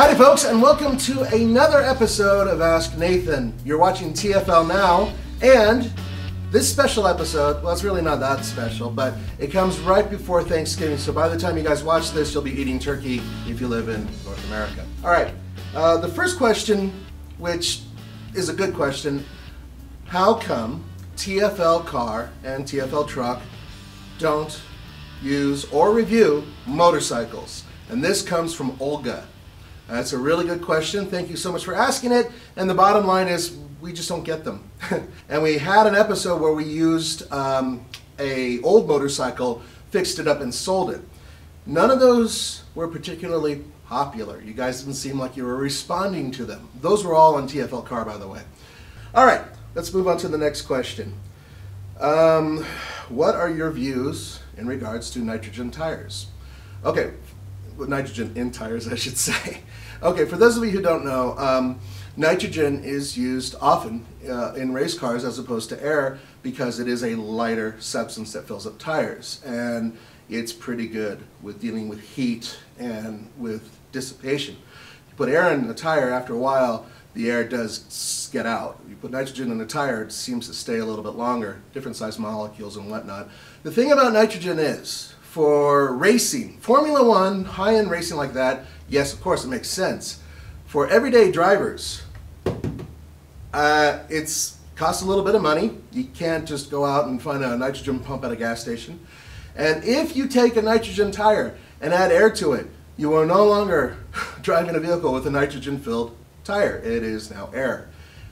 Howdy folks, and welcome to another episode of Ask Nathan. You're watching TFL Now, and this special episode, well, it's really not that special, but it comes right before Thanksgiving, so by the time you guys watch this, you'll be eating turkey if you live in North America. All right, the first question, which is a good question, how come TFLcar and TFLtruck don't use or review motorcycles? And this comes from Olga. That's a really good question. Thank you so much for asking it. And the bottom line is, we just don't get them. And we had an episode where we used a old motorcycle, fixed it up and sold it. None of those were particularly popular. You guys didn't seem like you were responding to them. Those were all on TFLcar, by the way. All right, let's move on to the next question. What are your views in regards to nitrogen tires? Okay, nitrogen in tires, I should say. Okay, for those of you who don't know, nitrogen is used often in race cars as opposed to air because it is a lighter substance that fills up tires, and it's pretty good with dealing with heat and with dissipation. You put air in the tire, after a while the air does get out. You put nitrogen in the tire, it seems to stay a little bit longer, different size molecules and whatnot. The thing about nitrogen is, for racing, Formula One, high-end racing like that, yes, of course, it makes sense. For everyday drivers, it costs a little bit of money. You can't just go out and find a nitrogen pump at a gas station. And if you take a nitrogen tire and add air to it, you are no longer driving a vehicle with a nitrogen-filled tire. It is now air.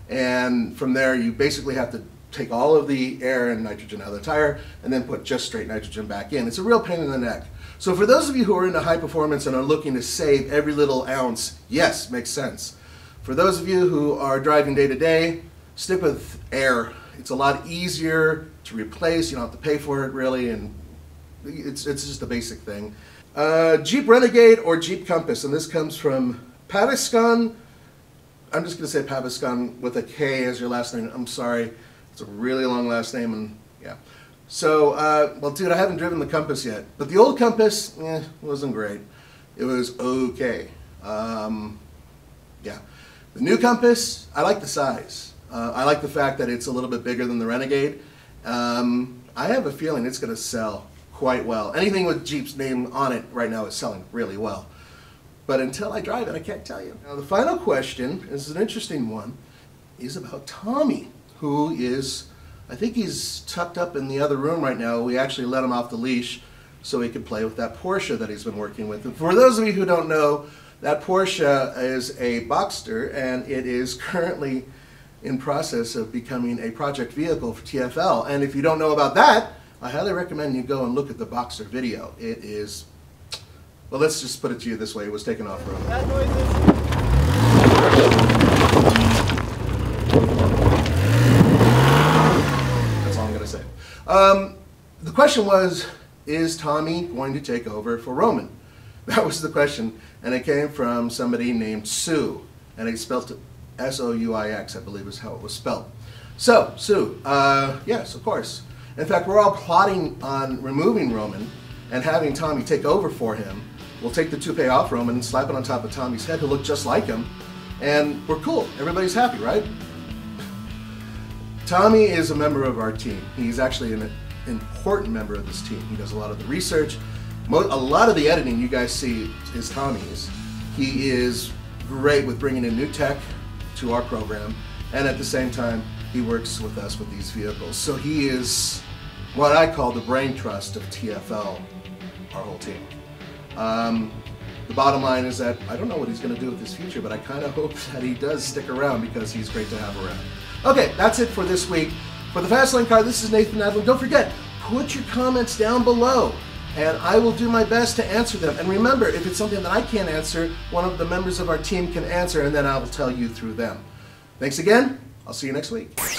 And from there, you basically have to take all of the air and nitrogen out of the tire and then put just straight nitrogen back in. It's a real pain in the neck. So for those of you who are into high performance and are looking to save every little ounce, yes, makes sense. For those of you who are driving day to day, stick with air. It's a lot easier to replace. You don't have to pay for it really, and it's just a basic thing. Jeep Renegade or Jeep Compass, and this comes from Paviscan. I'm just gonna say Paviscan with a K as your last name, I'm sorry. It's a really long last name, and yeah. So, well, dude, I haven't driven the Compass yet, but the old Compass wasn't great. It was okay. Yeah, the new Compass, I like the size. I like the fact that it's a little bit bigger than the Renegade. I have a feeling it's going to sell quite well. Anything with Jeep's name on it right now is selling really well. But until I drive it, I can't tell you. Now, the final question is an interesting one. Is about Tommy, who is, I think he's tucked up in the other room right now. We actually let him off the leash so he could play with that Porsche that he's been working with. And for those of you who don't know, that Porsche is a Boxster, and it is currently in process of becoming a project vehicle for TFL. And if you don't know about that, I highly recommend you go and look at the Boxster video. It is, well, let's just put it to you this way. It was taken off road. That noise is... the question was, is Tommy going to take over for Roman? That was the question, and it came from somebody named Sue, and it spelled it S-O-U-I-X, I believe is how it was spelled. So, Sue, yes, of course. In fact, we're all plotting on removing Roman and having Tommy take over for him. We'll take the toupee off Roman and slap it on top of Tommy's head, he'll look just like him, and we're cool. Everybody's happy, right? Tommy is a member of our team. He's actually an important member of this team. He does a lot of the research. A lot of the editing you guys see is Tommy's. He is great with bringing in new tech to our program, and at the same time, he works with us with these vehicles. So he is what I call the brain trust of TFL, our whole team. The bottom line is that I don't know what he's going to do with his future, but I kind of hope that he does stick around because he's great to have around. Okay, that's it for this week. For the Fast Lane Car, this is Nathan Adler. Don't forget, put your comments down below, and I will do my best to answer them. And remember, if it's something that I can't answer, one of the members of our team can answer, and then I will tell you through them. Thanks again. I'll see you next week.